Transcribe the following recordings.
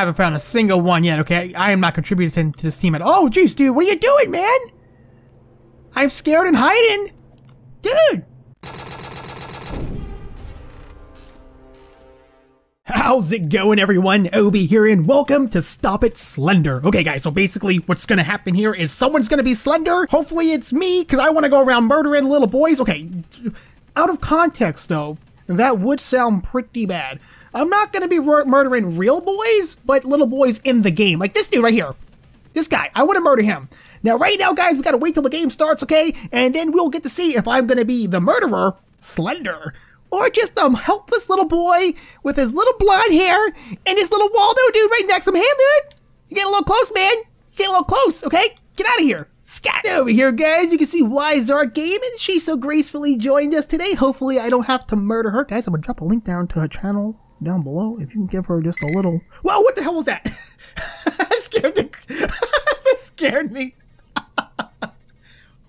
Haven't found a single one yet, okay? I am not contributing to this team at all. Oh, jeez, dude, what are you doing, man? I'm scared and hiding. Dude! How's it going, everyone? OB here, and welcome to Stop It Slender. Okay, guys, so basically what's gonna happen here is someone's gonna be slender. Hopefully it's me, because I want to go around murdering little boys. Okay, out of context, though, that would sound pretty bad. I'm not gonna be murdering real boys, but little boys in the game. Like this dude right here. This guy, I want to murder him. Now, right now, guys, we gotta wait till the game starts, okay? And then we'll get to see if I'm gonna be the murderer, Slender, or just some helpless little boy with his little blonde hair and his little Waldo dude right next to him. Hey, dude! You get a little close, man! You get a little close, okay? Get out of here! Scat! Over here, guys, you can see WiseR Gaming. She so gracefully joined us today. Hopefully, I don't have to murder her. Guys, I'm gonna drop a link down to her channel down below. If you can give her just a little... Whoa, what the hell was that? I scared the... That scared me.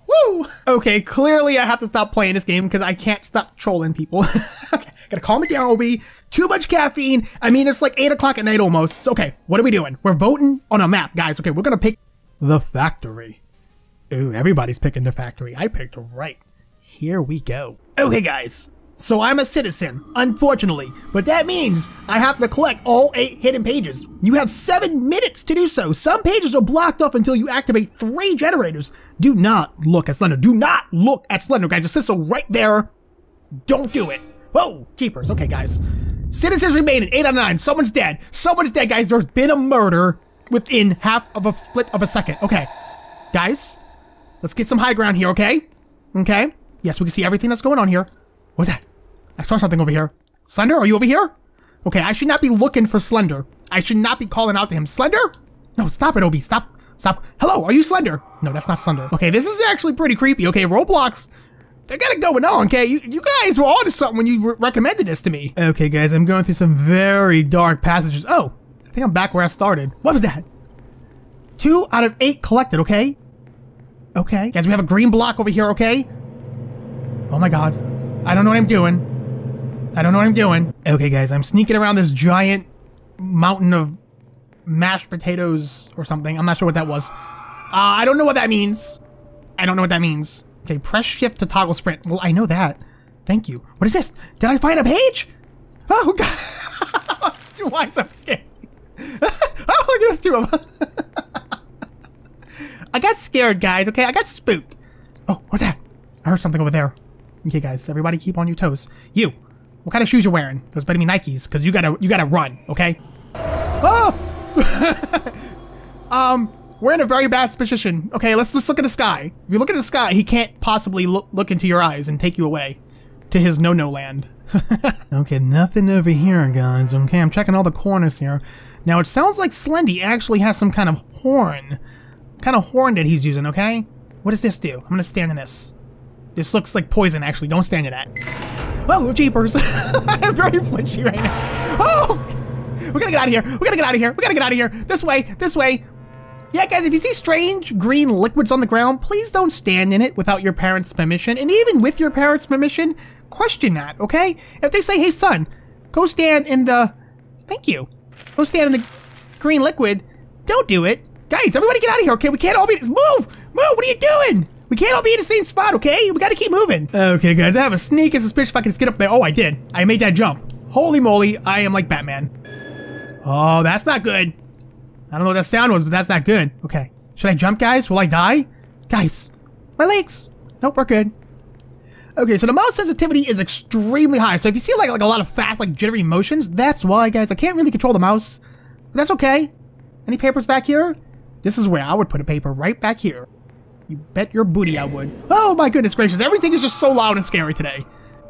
Woo! Okay, clearly I have to stop playing this game because I can't stop trolling people. Okay, gotta calm it down, OB. Too much caffeine. I mean, it's like 8 o'clock at night almost. Okay, what are we doing? We're voting on a map, guys. Okay, we're gonna pick the factory. Ooh, everybody's picking the factory. I picked right. Here we go. Okay, guys. So I'm a citizen, unfortunately, but that means I have to collect all 8 hidden pages. You have 7 minutes to do so. Some pages are blocked off until you activate 3 generators. Do not look at Slender. Do not look at Slender, guys. It says so right there. Don't do it. Whoa, jeepers. Okay, guys. Citizens remaining, 8 out of 9. Someone's dead. Someone's dead, guys. There's been a murder within half of a split of a second. Okay, guys, let's get some high ground here, okay? Okay. Yes, we can see everything that's going on here. What's that? I saw something over here. Slender, are you over here? Okay, I should not be looking for Slender. I should not be calling out to him. Slender? No, stop it, OB. Stop. Stop. Hello, are you Slender? No, that's not Slender. Okay, this is actually pretty creepy. Okay, Roblox, they got it going on, okay? You guys were onto something when you recommended this to me. Okay, guys, I'm going through some very dark passages. Oh, I think I'm back where I started. What was that? 2 out of 8 collected, okay? Okay. Guys, we have a green block over here, okay? Oh, my God. I don't know what I'm doing. I don't know what I'm doing. Okay, guys, I'm sneaking around this giant mountain of mashed potatoes or something. I'm not sure what that was. I don't know what that means. I don't know what that means. Okay, press shift to toggle sprint. Well, I know that. Thank you. What is this? Did I find a page? Oh, God. Why am I so scared? Oh, look at those 2 of them. I got scared, guys, okay? I got spooked. Oh, what's that? I heard something over there. Okay, guys, everybody keep on your toes. You, what kind of shoes you're wearing? Those better be Nikes, because you gotta run, okay? Oh! We're in a very bad position. Okay, let's just look at the sky. If you look at the sky, he can't possibly look into your eyes and take you away to his no-no land. Okay, nothing over here, guys. Okay, I'm checking all the corners here. Now, it sounds like Slendy actually has some kind of horn. Kind of horn that he's using, okay? What does this do? I'm gonna stand in this. This looks like poison, actually. Don't stand in that. Oh, jeepers. I'm very flinchy right now. Oh! We're gonna get out of here. We're gonna get out of here. We're gonna get out of here. This way. This way. Yeah, guys, if you see strange green liquids on the ground, please don't stand in it without your parents' permission. And even with your parents' permission, question that, okay? If they say, hey, son, go stand in the... Thank you. Go stand in the green liquid. Don't do it. Guys, everybody get out of here, okay? We can't all be... Move! Move! What are you doing? We can't all be in the same spot, okay? We gotta keep moving. Okay, guys, I have a sneaking suspicion if I can just get up there. Oh, I did. I made that jump. Holy moly, I am like Batman. Oh, that's not good. I don't know what that sound was, but that's not good. Okay. Should I jump, guys? Will I die? Guys, my legs. Nope, we're good. Okay, so the mouse sensitivity is extremely high. So if you see like a lot of fast, like jittery motions, that's why, guys. I can't really control the mouse. But that's okay. Any papers back here? This is where I would put a paper, right back here. You bet your booty I would. Oh my goodness gracious, everything is just so loud and scary today.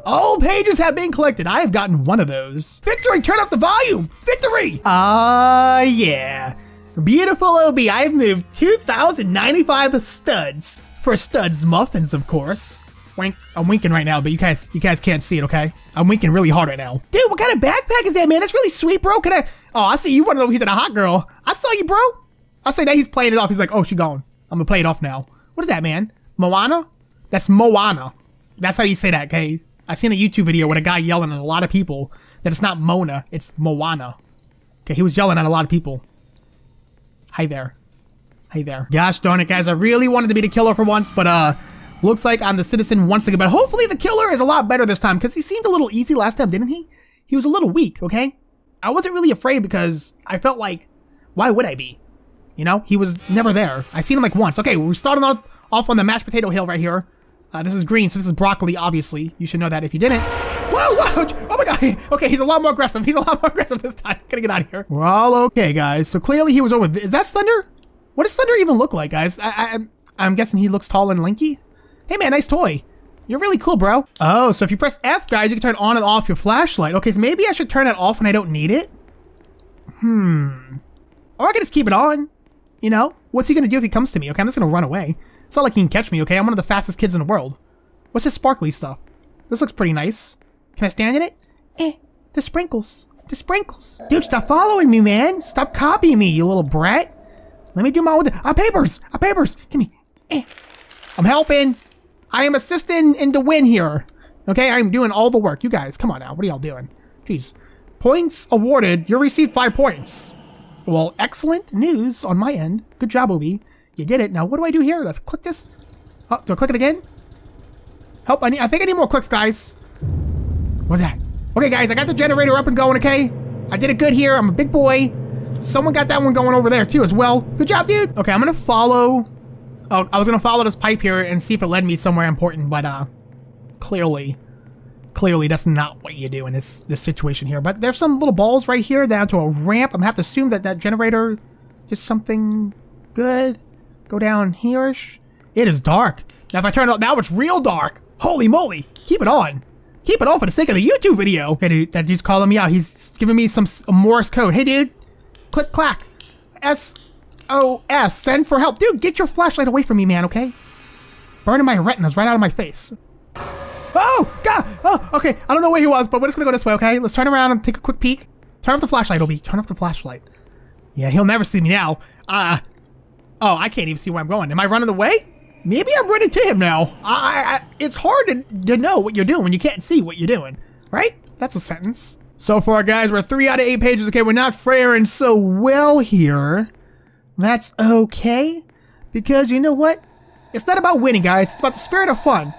All pages have been collected. I have gotten one of those. Victory, turn up the volume. Victory. Yeah. Beautiful OB, I have moved 2,095 studs. For studs muffins, of course. Wink. I'm winking right now, but you guys can't see it, okay? I'm winking really hard right now. Dude, what kind of backpack is that, man? That's really sweet, bro. Can I? Oh, I see you running over here to the hot girl. I saw you, bro. I say that he's playing it off. He's like, oh, she gone. I'm gonna play it off now. What is that, man? Moana? That's Moana. That's how you say that, okay? I seen a YouTube video with a guy yelling at a lot of people that it's not Mona, it's Moana. Okay, he was yelling at a lot of people. Hi there. Hi there. Gosh darn it, guys. I really wanted to be the killer for once, but looks like I'm the citizen once again. But hopefully the killer is a lot better this time, because he seemed a little easy last time, didn't he? He was a little weak, okay? I wasn't really afraid because I felt like, why would I be? You know, he was never there. I seen him like once. Okay, we're starting off on the mashed potato hill right here. This is green, so this is broccoli, obviously. You should know that if you didn't. Whoa, whoa! Oh my god! Okay, he's a lot more aggressive. He's a lot more aggressive this time. Gotta get out of here. We're all okay, guys. So clearly he was over. Is that Slender? What does Slender even look like, guys? I'm guessing he looks tall and lanky. Hey man, nice toy. You're really cool, bro. Oh, so if you press F, guys, you can turn on and off your flashlight. Okay, so maybe I should turn it off when I don't need it. Or I can just keep it on. You know? What's he gonna do if he comes to me? Okay, I'm just gonna run away. It's not like he can catch me, okay? I'm one of the fastest kids in the world. What's this sparkly stuff? This looks pretty nice. Can I stand in it? Eh, the sprinkles. The sprinkles. Dude, stop following me, man. Stop copying me, you little brat. Let me do my own thing. Ah, papers! Ah, papers! Give me. Eh. I'm helping. I am assisting in the win here. Okay, I'm doing all the work. You guys, come on now. What are y'all doing? Jeez. Points awarded. You received 5 points. Well, excellent news on my end. Good job, OB. You did it. Now, what do I do here? Let's click this. Oh, do I click it again? Help, I think I need more clicks, guys. What's that? Okay, guys, I got the generator up and going, okay? I did it good here. I'm a big boy. Someone got that one going over there, too, as well. Good job, dude. Okay, I'm going to follow... Oh, I was going to follow this pipe here and see if it led me somewhere important, but clearly that's not what you do in this situation here. But there's some little balls right here down to a ramp. I'm going to have to assume that generator did something good. Go down here-ish. It is dark. Now if I turn it off, now it's real dark. Holy moly. Keep it on. Keep it on for the sake of the YouTube video. Okay, dude, that dude's calling me out. He's giving me some Morse code. Hey, dude. Click, clack. SOS, send for help. Dude, get your flashlight away from me, man, okay? Burning my retinas right out of my face. Oh, God! Oh, okay, I don't know where he was, but we're just gonna go this way, okay? Let's turn around and take a quick peek. Turn off the flashlight, Obi. Turn off the flashlight. Yeah, he'll never see me now. Oh, I can't even see where I'm going. Am I running away? Maybe I'm running to him now. It's hard to know what you're doing when you can't see what you're doing, right? That's a sentence. So far, guys, we're 3 out of 8 pages. Okay, we're not faring so well here. That's okay, because you know what? It's not about winning, guys. It's about the spirit of fun.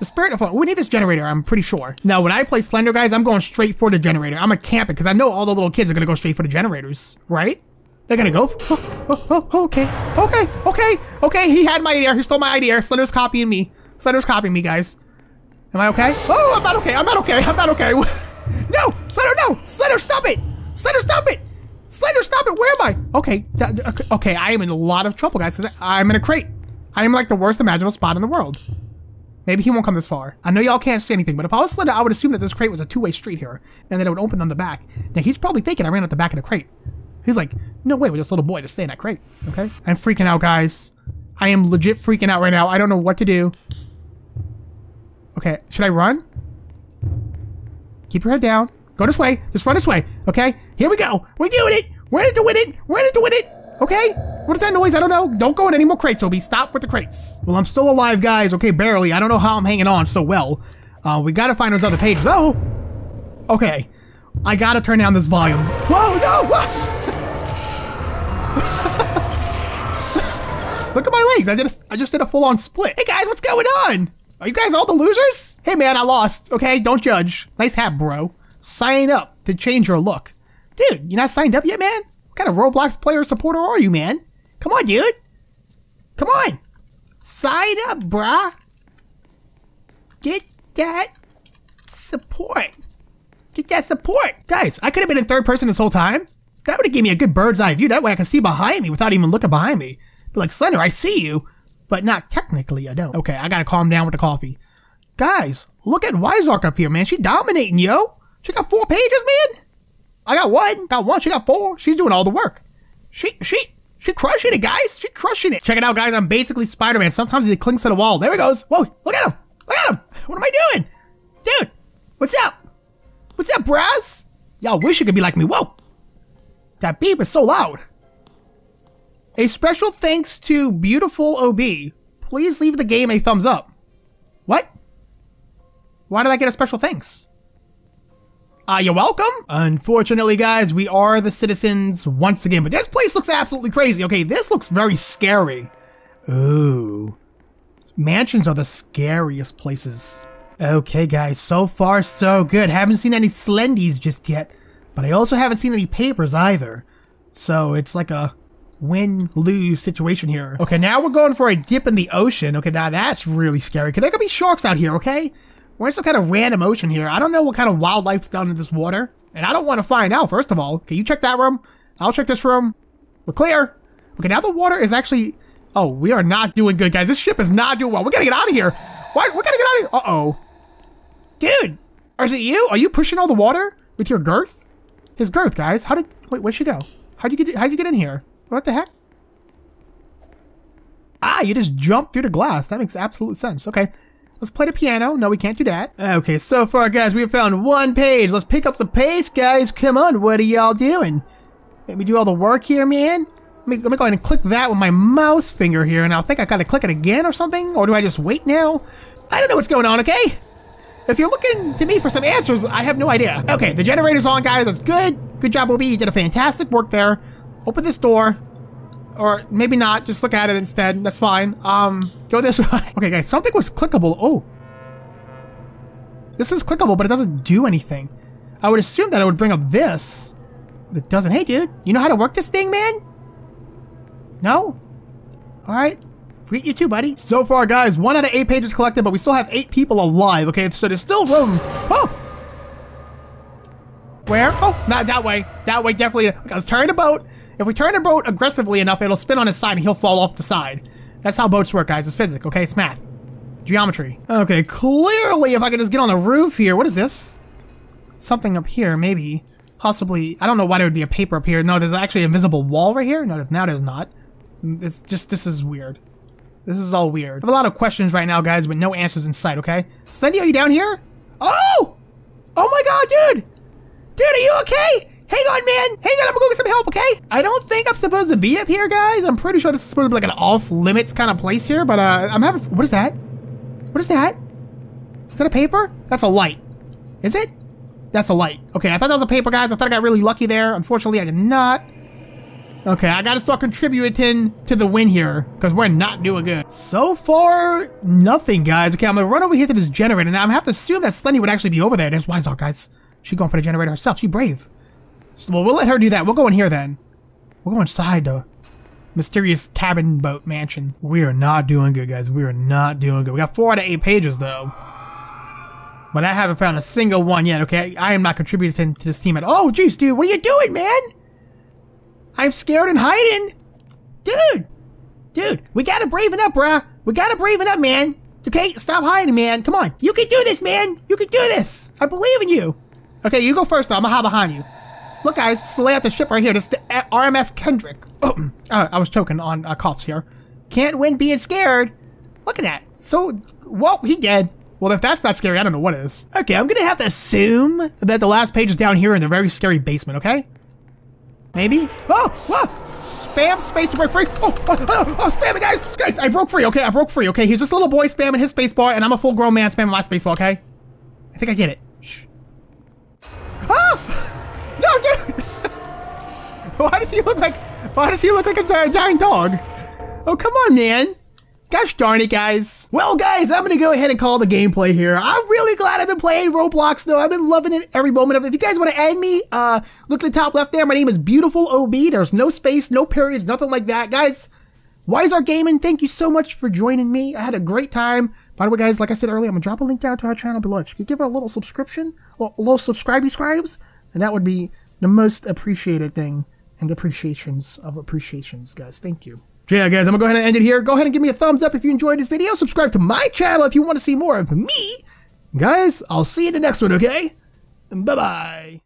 The spirit of fun. We need this generator, I'm pretty sure. Now, when I play Slender, guys, I'm going straight for the generator. I'm a camping, because I know all the little kids are going to go straight for the generators, right? They're going to go for... Okay, he had my idea. He stole my idea. Slender's copying me. Slender's copying me, guys. Am I okay? Oh, I'm not okay. I'm not okay. I'm not okay. No! Slender, no! Slender, stop it! Slender, stop it! Slender, stop it! Where am I? Okay, okay, I am in a lot of trouble, guys. I'm in a crate. I am like the worst imaginable spot in the world. Maybe he won't come this far. I know y'all can't see anything, but if I was Slender, I would assume that this crate was a two-way street here, and that it would open on the back. Now, he's probably thinking I ran out the back of the crate. He's like, no way with this little boy to stay in that crate, okay? I'm freaking out, guys. I am legit freaking out right now. I don't know what to do. Okay, should I run? Keep your head down. Go this way. Just run this way. Okay? Here we go. We're doing it. We're doing it. We're doing it. Okay? What is that noise? I don't know. Don't go in any more crates, Obi. Stop with the crates. Well, I'm still alive, guys. Okay, barely. I don't know how I'm hanging on so well. We gotta find those other pages. Oh! Okay. I gotta turn down this volume. Whoa, no! Whoa. Look at my legs. I just did a full-on split. Hey, guys, what's going on? Are you guys all the losers? Hey, man, I lost. Okay, don't judge. Nice hat, bro. Sign up to change your look. Dude, you're not signed up yet, man? What kind of Roblox player supporter are you, man? Come on, dude. Come on. Sign up, brah. Get that support. Get that support. Guys, I could have been in third person this whole time. That would have given me a good bird's eye view. That way I can see behind me without even looking behind me. Be like, Slender, I see you, but not technically, I don't. Okay, I gotta calm down with the coffee. Guys, look at Wisark up here, man. She dominating, yo. She got 4 pages, man. I got 1. Got 1. She got 4. She's doing all the work. She crushing it, guys. She crushing it. Check it out, guys. I'm basically Spider-Man. Sometimes he clings to the wall. There he goes. Whoa, look at him. Look at him. What am I doing? Dude, what's up? What's up, Braz? Y'all wish you could be like me. Whoa. That beep is so loud. A special thanks to Beautiful OB. Please leave the game a thumbs up. What? Why did I get a special thanks? You're welcome. Unfortunately, guys, we are the citizens once again, but this place looks absolutely crazy. Okay, this looks very scary. Ooh. Mansions are the scariest places. Okay, guys, so far so good. Haven't seen any Slendies just yet, but I also haven't seen any papers either. So it's like a win-lose situation here. Okay, now we're going for a dip in the ocean. Okay, now that's really scary, because there could be sharks out here, okay? We're in some kind of random ocean here. I don't know what kind of wildlife's down in this water, and I don't want to find out, first of all. Okay, you check that room. I'll check this room. We're clear. Okay, now the water is actually... Oh, we are not doing good, guys. This ship is not doing well. We gotta get out of here. Why? We gotta get out of here. Uh-oh. Dude, is it you? Are you pushing all the water with your girth? His girth, guys. How did... Wait, where'd she go? How'd you get in here? What the heck? Ah, you just jumped through the glass. That makes absolute sense. Okay, let's play the piano. No, we can't do that. Okay, so far, guys, we have found one page. Let's pick up the pace, guys. Come on, what are y'all doing? Let me do all the work here, man. Let me go ahead and click that with my mouse finger here, and I think I gotta click it again or something? Or do I just wait now? I don't know what's going on, okay? If you're looking to me for some answers, I have no idea. Okay, the generator's on, guys. That's good. Good job, OB. You did a fantastic work there. Open this door, or maybe not, just look at it instead, that's fine. Go this way. Okay guys, something was clickable. Oh, this is clickable, but it doesn't do anything. I would assume that it would bring up this, but it doesn't. Hey dude, you know how to work this thing, man? No? Alright, forget you too, buddy. So far guys, 1 out of 8 pages collected, but we still have 8 people alive, okay? So there's still room. Oh! Where? Oh, not that way. That way, definitely. Okay, let's turn the boat. If we turn the boat aggressively enough, it'll spin on its side and he'll fall off the side. That's how boats work, guys. It's physics, okay? It's math. Geometry. Okay, clearly, if I could just get on the roof here. What is this? Something up here, maybe. Possibly. I don't know why there would be a paper up here. No, there's actually an invisible wall right here. No, now there's not. It's just, this is weird. This is all weird. I have a lot of questions right now, guys, with no answers in sight, okay? Slendy, are you down here? Oh! Oh my god, dude! Dude, are you okay? Hang on, man. Hang on, I'm gonna go get some help, okay? I don't think I'm supposed to be up here, guys. I'm pretty sure this is supposed to be like an off-limits kind of place here, but I'm having... What is that? What is that? Is that a paper? That's a light. Is it? That's a light. Okay, I thought that was a paper, guys. I thought I got really lucky there. Unfortunately, I did not. Okay, I gotta start contributing to the win here, because we're not doing good. So far, nothing, guys. Okay, I'm gonna run over here to this generator. Now, I'm gonna have to assume that Slendy would actually be over there. There's WiseR, guys. She's going for the generator herself. She's brave. So, well, we'll let her do that. We'll go in here then. We'll go inside the mysterious cabin boat mansion. We are not doing good, guys. We are not doing good. We got 4 out of 8 pages, though. But I haven't found a single one yet, okay? I am not contributing to this team at all. Oh, jeez, dude. What are you doing, man? I'm scared and hiding. Dude. Dude, we gotta braven up, bruh. We gotta braven up, man. Okay? Stop hiding, man. Come on. You can do this, man. You can do this. I believe in you. Okay, you go first, though. I'm gonna hide behind you. Look, guys, this is the layout of the ship right here. This is the RMS Kendrick. Oh, I was choking on coughs here. Can't win being scared. Look at that. So, whoa, he dead. Well, if that's not scary, I don't know what is. Okay, I'm gonna have to assume that the last page is down here in the very scary basement, okay? Maybe? Oh, whoa! Spam space to break free. Oh, spam it, guys! Guys, I broke free, okay? I broke free, okay? He's this little boy spamming his space bar, and I'm a full-grown man spamming my space bar, okay? I think I get it. Shh. Oh! No, dude! Why does he look like a dying dog? Oh, come on, man. Gosh darn it, guys. Well, guys, I'm gonna go ahead and call the gameplay here. I'm really glad I've been playing Roblox, though. I've been loving it every moment of it. If you guys want to add me, look at the top left there. My name is Beautiful OB. There's no space, no periods, nothing like that. Guys, WiseR Gaming, thank you so much for joining me. I had a great time. By the way, guys, like I said earlier, I'm going to drop a link down to our channel below. If you could give her a little subscription, a little subscribe, and that would be the most appreciated thing and appreciations of appreciations, guys. Thank you. Yeah, guys, I'm going to go ahead and end it here. Go ahead and give me a thumbs up if you enjoyed this video. Subscribe to my channel if you want to see more of me. Guys, I'll see you in the next one, okay? Bye-bye.